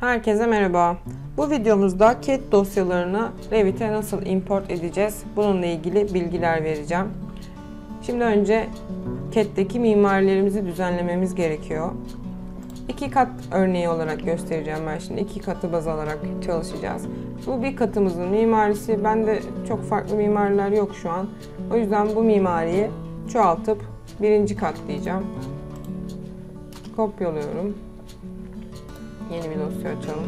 Herkese merhaba. Bu videomuzda CAD dosyalarını Revit'e nasıl import edeceğiz? Bununla ilgili bilgiler vereceğim. Şimdi önce CAD'deki mimarilerimizi düzenlememiz gerekiyor. İki kat örneği olarak göstereceğim ben şimdi. İki katı baz alarak çalışacağız. Bu bir katımızın mimarisi. Bende çok farklı mimariler yok şu an. O yüzden bu mimariyi çoğaltıp birinci kat diyeceğim. Kopyalıyorum. Yeni bir dosya açalım.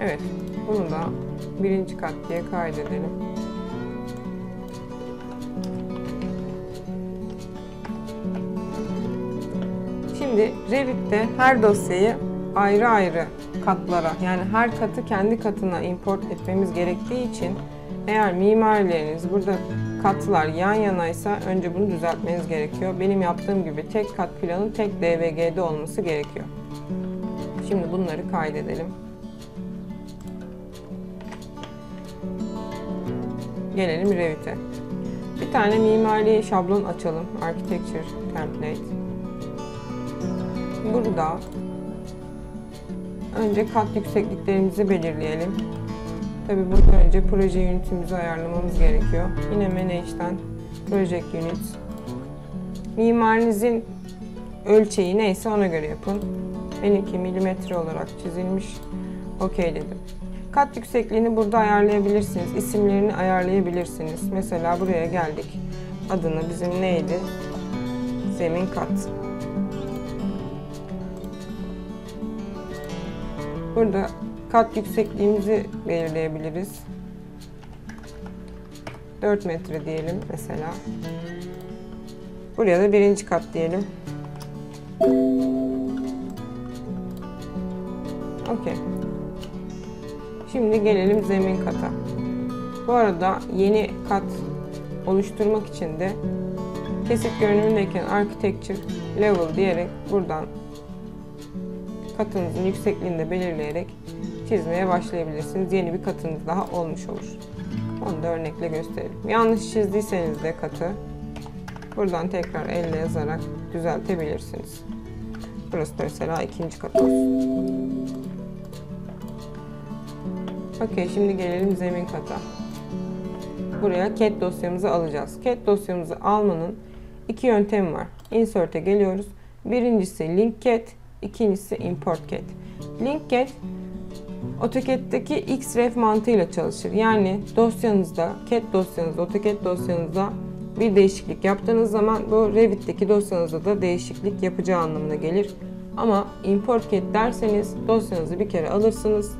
Evet, bunu da birinci kat diye kaydedelim. Şimdi Revit'te her dosyayı ayrı ayrı katlara, yani her katı kendi katına import etmemiz gerektiği için eğer mimarileriniz burada katlar yan yanaysa önce bunu düzeltmeniz gerekiyor. Benim yaptığım gibi tek kat planın tek DWG'de olması gerekiyor. Şimdi bunları kaydedelim. Gelelim Revit'e. Bir tane mimari şablon açalım. Architecture Template. Burada önce kat yüksekliklerimizi belirleyelim. Tabii bundan önce proje unitimizi ayarlamamız gerekiyor. Yine Manage'den Project Unit. Mimarinizin ölçeği neyse ona göre yapın. Benimki milimetre olarak çizilmiş. Okey dedim. Kat yüksekliğini burada ayarlayabilirsiniz. İsimlerini ayarlayabilirsiniz. Mesela buraya geldik. Adını bizim neydi? Zemin kat. Burada kat yüksekliğimizi belirleyebiliriz. 4 metre diyelim mesela. Buraya da birinci kat diyelim. Okey. Şimdi gelelim zemin kata. Bu arada yeni kat oluşturmak için de kesit görünümündeyken Architecture Level diyerek buradan katınızın yüksekliğini de belirleyerek çizmeye başlayabilirsiniz. Yeni bir katınız daha olmuş olur. Onu da örnekle gösterelim. Yanlış çizdiyseniz de katı buradan tekrar elle yazarak düzeltebilirsiniz. Burası da mesela ikinci kat olsun. Okey, şimdi gelelim zemin kata. Buraya CAD dosyamızı alacağız. CAD dosyamızı almanın iki yöntemi var. Insert'e geliyoruz. Birincisi Link CAD, ikincisi Import CAD. Link CAD AutoCAD'deki xref mantığıyla çalışır. Yani dosyanızda, CAD dosyanızda, AutoCAD dosyanızda bir değişiklik yaptığınız zaman bu Revit'teki dosyanızda da değişiklik yapacağı anlamına gelir. Ama Import CAD derseniz dosyanızı bir kere alırsınız.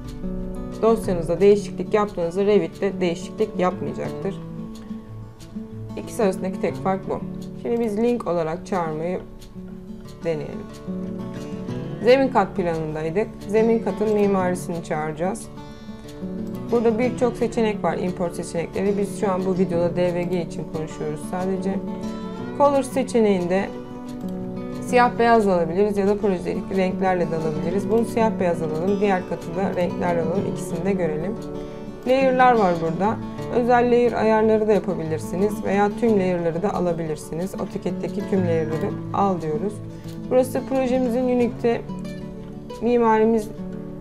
Dosyanızda değişiklik yaptığınızda Revit'te değişiklik yapmayacaktır. İkisi arasındaki tek fark bu. Şimdi biz link olarak çağırmayı deneyelim. Zemin kat planındaydık. Zemin katın mimarisini çağıracağız. Burada birçok seçenek var, import seçenekleri. Biz şu an bu videoda DWG için konuşuyoruz sadece. Color seçeneğinde siyah beyaz alabiliriz ya da projelik renklerle de alabiliriz. Bunu siyah beyaz alalım, diğer katı da renklerle alalım. İkisini de görelim. Layer'lar var burada. Özel layer ayarları da yapabilirsiniz veya tüm layer'ları da alabilirsiniz. AutoCAD'deki tüm layer'ları al diyoruz. Burası projemizin Unique'te mimarimiz,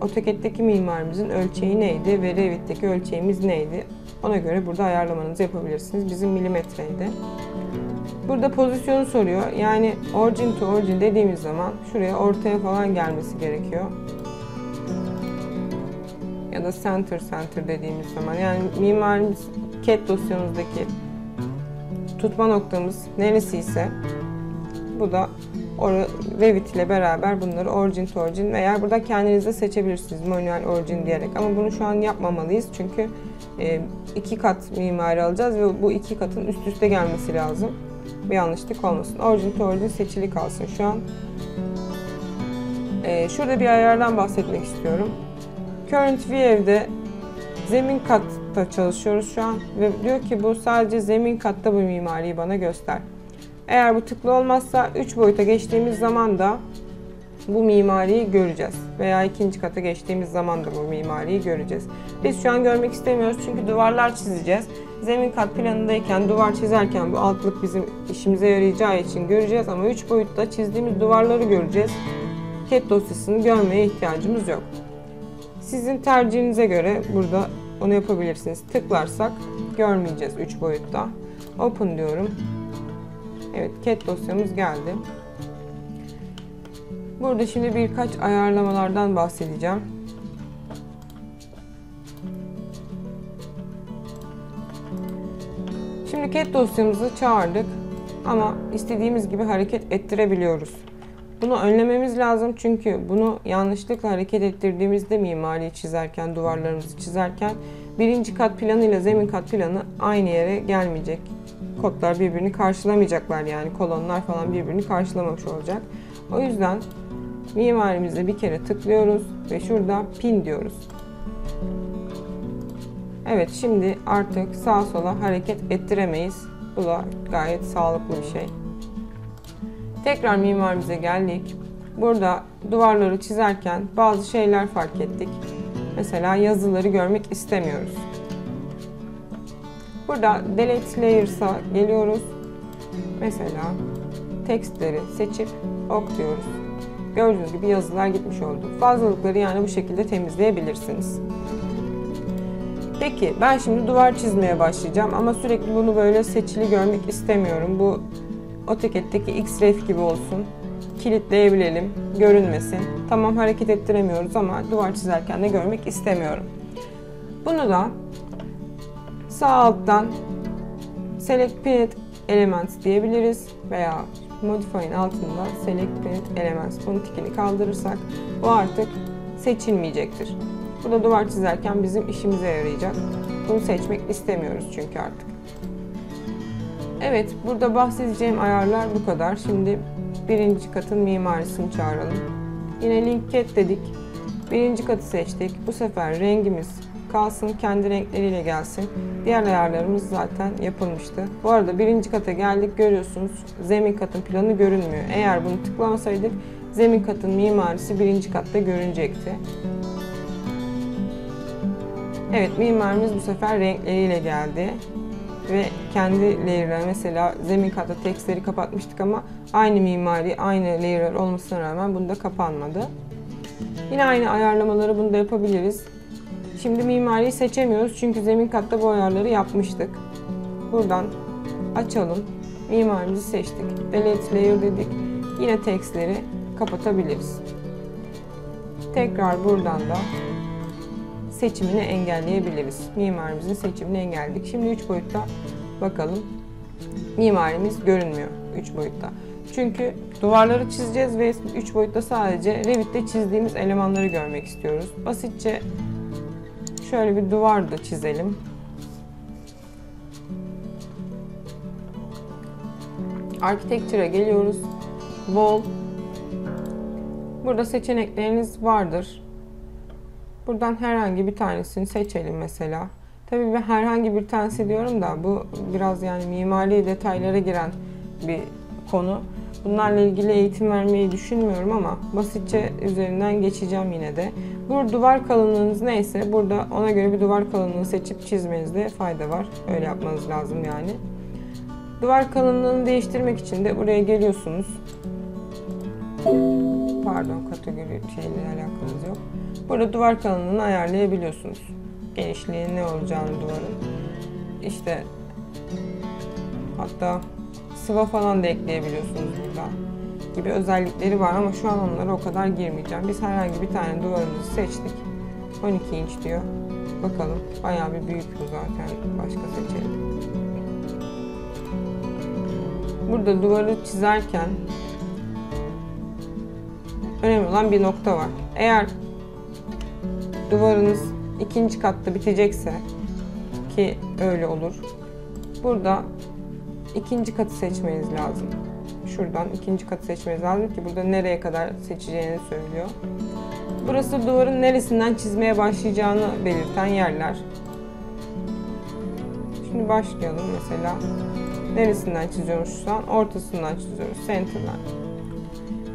AutoCAD'deki mimarimizin ölçeği neydi ve Revit'teki ölçeğimiz neydi? Ona göre burada ayarlamanızı yapabilirsiniz. Bizim milimetreydi. Burada pozisyonu soruyor. Yani origin to origin dediğimiz zaman şuraya ortaya falan gelmesi gerekiyor. Ya da center dediğimiz zaman. Yani mimarimiz CAD dosyamızdaki tutma noktamız neresiyse bu da Revit ile beraber bunları origin to origin veya burada kendiniz de seçebilirsiniz manuel origin diyerek. Ama bunu şu an yapmamalıyız çünkü iki kat mimari alacağız ve bu iki katın üst üste gelmesi lazım. Bir yanlışlık olmasın. Origin to origin seçili kalsın şu an. Şurada bir ayardan bahsetmek istiyorum. Current View'de zemin katta çalışıyoruz şu an ve diyor ki bu sadece zemin katta bu mimariyi bana göster. Eğer bu tıklı olmazsa 3 boyuta geçtiğimiz zaman da bu mimariyi göreceğiz. Veya ikinci kata geçtiğimiz zaman da bu mimariyi göreceğiz. Biz şu an görmek istemiyoruz çünkü duvarlar çizeceğiz. Zemin kat planındayken, duvar çizerken bu altlık bizim işimize yarayacağı için göreceğiz ama 3 boyutta çizdiğimiz duvarları göreceğiz. CAD dosyasını görmeye ihtiyacımız yok. Sizin tercihinize göre burada onu yapabilirsiniz. Tıklarsak görmeyeceğiz 3 boyutta. Open diyorum. Evet, CAD dosyamız geldi. Burada şimdi birkaç ayarlamalardan bahsedeceğim. Şimdi CAD dosyamızı çağırdık ama istediğimiz gibi hareket ettirebiliyoruz. Bunu önlememiz lazım çünkü bunu yanlışlıkla hareket ettirdiğimizde mimari çizerken, duvarlarımızı çizerken birinci kat planı ile zemin kat planı aynı yere gelmeyecek. Kodlar birbirini karşılamayacaklar, yani kolonlar falan birbirini karşılamamış olacak. O yüzden mimarimize bir kere tıklıyoruz ve şurada pin diyoruz. Evet, şimdi artık sağa sola hareket ettiremeyiz. Bu da gayet sağlıklı bir şey. Tekrar mimarimize geldik. Burada duvarları çizerken bazı şeyler fark ettik. Mesela yazıları görmek istemiyoruz. Burada Delete Layers'a geliyoruz. Mesela tekstleri seçip ok diyoruz. Gördüğünüz gibi yazılar gitmiş oldu. Fazlalıkları yani bu şekilde temizleyebilirsiniz. Peki ben şimdi duvar çizmeye başlayacağım ama sürekli bunu böyle seçili görmek istemiyorum. Bu AutoCAD'deki xref gibi olsun. Kilitleyebilelim, görünmesin. Tamam, hareket ettiremiyoruz ama duvar çizerken de görmek istemiyorum. Bunu da sağ alttan Select Paint Elements diyebiliriz veya Modify'in altında Select Paint Elements. Bunu tikini kaldırırsak o artık seçilmeyecektir. Bu da duvar çizerken bizim işimize yarayacak. Bunu seçmek istemiyoruz çünkü artık. Evet, burada bahsedeceğim ayarlar bu kadar. Şimdi birinci katın mimarisini çağıralım. Yine Link CAD dedik. Birinci katı seçtik. Bu sefer rengimiz kalsın, kendi renkleriyle gelsin. Diğer ayarlarımız zaten yapılmıştı. Bu arada birinci kata geldik, görüyorsunuz zemin katın planı görünmüyor. Eğer bunu tıklamasaydık zemin katın mimarisi birinci katta görünecekti. Evet, mimarimiz bu sefer renkleriyle geldi ve kendi layer'lar, mesela zemin katta tekstleri kapatmıştık ama aynı mimari, aynı layer'lar olmasına rağmen bunu da kapanmadı. Yine aynı ayarlamaları bunu da yapabiliriz. Şimdi mimariyi seçemiyoruz çünkü zemin katta bu ayarları yapmıştık. Buradan açalım, mimarimizi seçtik, delete layer dedik, yine tekstleri kapatabiliriz. Tekrar buradan da seçimini engelleyebiliriz. Mimarimizin seçimini engelledik. Şimdi 3 boyutta bakalım. Mimarimiz görünmüyor 3 boyutta. Çünkü duvarları çizeceğiz ve 3 boyutta sadece Revit'te çizdiğimiz elemanları görmek istiyoruz. Basitçe şöyle bir duvar da çizelim. Architecture'a geliyoruz. Wall. Burada seçenekleriniz vardır. Buradan herhangi bir tanesini seçelim mesela. Tabii ben herhangi bir tanesi diyorum da bu biraz yani mimari detaylara giren bir konu. Bunlarla ilgili eğitim vermeyi düşünmüyorum ama basitçe üzerinden geçeceğim yine de. Bu duvar kalınlığınız neyse burada ona göre bir duvar kalınlığını seçip çizmenizde fayda var. Öyle yapmanız lazım yani. Duvar kalınlığını değiştirmek için de buraya geliyorsunuz. Pardon, kategori şeyle alakamız yok. Burada duvar kalınlığını ayarlayabiliyorsunuz. Genişliği ne olacağını duvarın. İşte hatta sıva falan da ekleyebiliyorsunuz burada gibi özellikleri var ama şu an onlara o kadar girmeyeceğim. Biz herhangi bir tane duvarımızı seçtik. 12 inç diyor. Bakalım, bayağı bir büyük bu zaten. Başka seçelim. Burada duvarı çizerken önemli olan bir nokta var. Eğer duvarınız ikinci katta bitecekse ki öyle olur. Burada ikinci katı seçmeniz lazım. Şuradan ikinci katı seçmeniz lazım ki burada nereye kadar seçeceğini söylüyor. Burası duvarın neresinden çizmeye başlayacağını belirten yerler. Şimdi başlayalım mesela. Neresinden çiziyoruz şu an? Ortasından çiziyoruz. Center'dan.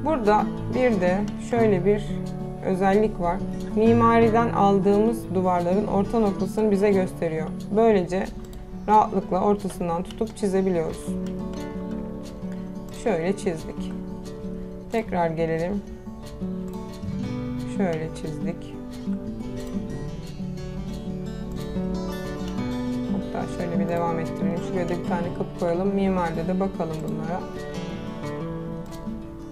Burada bir de şöyle bir özellik var. Mimariden aldığımız duvarların orta noktasını bize gösteriyor. Böylece rahatlıkla ortasından tutup çizebiliyoruz. Şöyle çizdik. Tekrar gelelim. Şöyle çizdik. Hatta şöyle bir devam ettirelim. Şuraya da bir tane kapı koyalım. Mimarda da bakalım bunlara.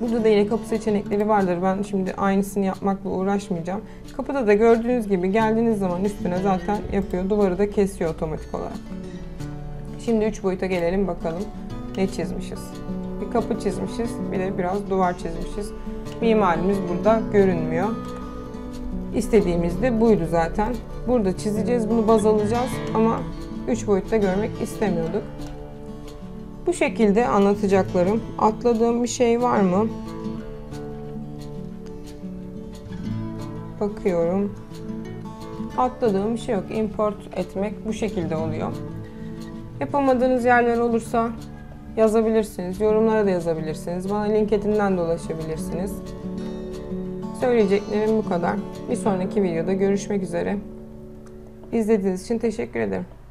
Burada da yine kapı seçenekleri vardır. Ben şimdi aynısını yapmakla uğraşmayacağım. Kapıda da gördüğünüz gibi geldiğiniz zaman üstüne zaten yapıyor. Duvarı da kesiyor otomatik olarak. Şimdi 3 boyuta gelelim bakalım ne çizmişiz. Bir kapı çizmişiz. Bir de biraz duvar çizmişiz. Mimarimiz burada görünmüyor. İstediğimiz de buydu zaten. Burada çizeceğiz. Bunu baz alacağız ama 3 boyutta görmek istemiyorduk. Bu şekilde anlatacaklarım. Atladığım bir şey var mı? Bakıyorum. Atladığım bir şey yok. Import etmek bu şekilde oluyor. Yapamadığınız yerler olursa yazabilirsiniz. Yorumlara da yazabilirsiniz. Bana LinkedIn'den de ulaşabilirsiniz. Söyleyeceklerim bu kadar. Bir sonraki videoda görüşmek üzere. İzlediğiniz için teşekkür ederim.